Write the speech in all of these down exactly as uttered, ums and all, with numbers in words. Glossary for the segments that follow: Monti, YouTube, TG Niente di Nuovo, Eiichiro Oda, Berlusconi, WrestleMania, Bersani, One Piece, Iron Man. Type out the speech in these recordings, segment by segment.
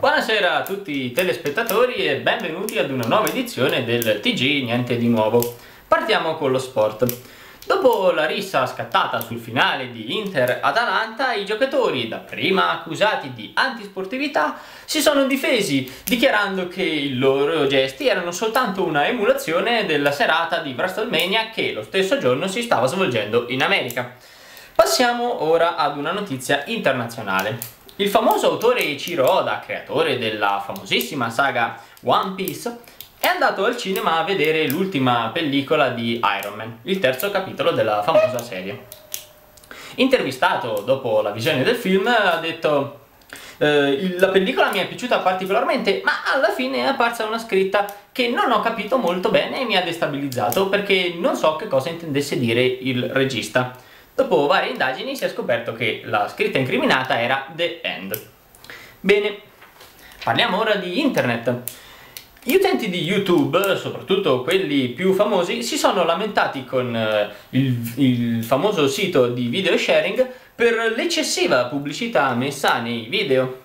Buonasera a tutti i telespettatori e benvenuti ad una nuova edizione del T G Niente di Nuovo. Partiamo con lo sport. Dopo la rissa scattata sul finale di Inter-Atalanta, i giocatori, dapprima accusati di antisportività, si sono difesi, dichiarando che i loro gesti erano soltanto una emulazione della serata di WrestleMania che lo stesso giorno si stava svolgendo in America. Passiamo ora ad una notizia internazionale. Il famoso autore Eiichiro Oda, creatore della famosissima saga One Piece, è andato al cinema a vedere l'ultima pellicola di Iron Man, il terzo capitolo della famosa serie. Intervistato dopo la visione del film, ha detto eh, la pellicola mi è piaciuta particolarmente, ma alla fine è apparsa una scritta che non ho capito molto bene e mi ha destabilizzato perché non so che cosa intendesse dire il regista. Dopo varie indagini si è scoperto che la scritta incriminata era The End. Bene, parliamo ora di internet. Gli utenti di YouTube, soprattutto quelli più famosi, si sono lamentati con il, il famoso sito di video sharing per l'eccessiva pubblicità messa nei video.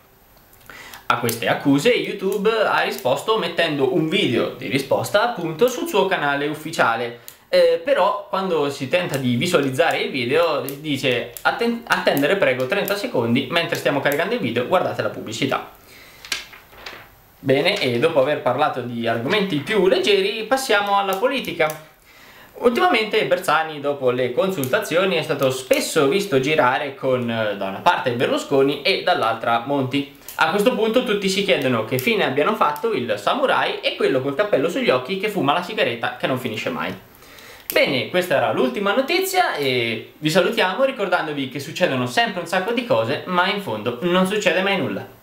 A queste accuse YouTube ha risposto mettendo un video di risposta appunto sul suo canale ufficiale, eh, però quando si tenta di visualizzare il video dice attendere prego trenta secondi, mentre stiamo caricando il video guardate la pubblicità. Bene, e dopo aver parlato di argomenti più leggeri passiamo alla politica. Ultimamente Bersani, dopo le consultazioni, è stato spesso visto girare con da una parte Berlusconi e dall'altra Monti. A questo punto tutti si chiedono che fine abbiano fatto il samurai e quello col cappello sugli occhi che fuma la sigaretta che non finisce mai. Bene, questa era l'ultima notizia e vi salutiamo ricordandovi che succedono sempre un sacco di cose, ma in fondo non succede mai nulla.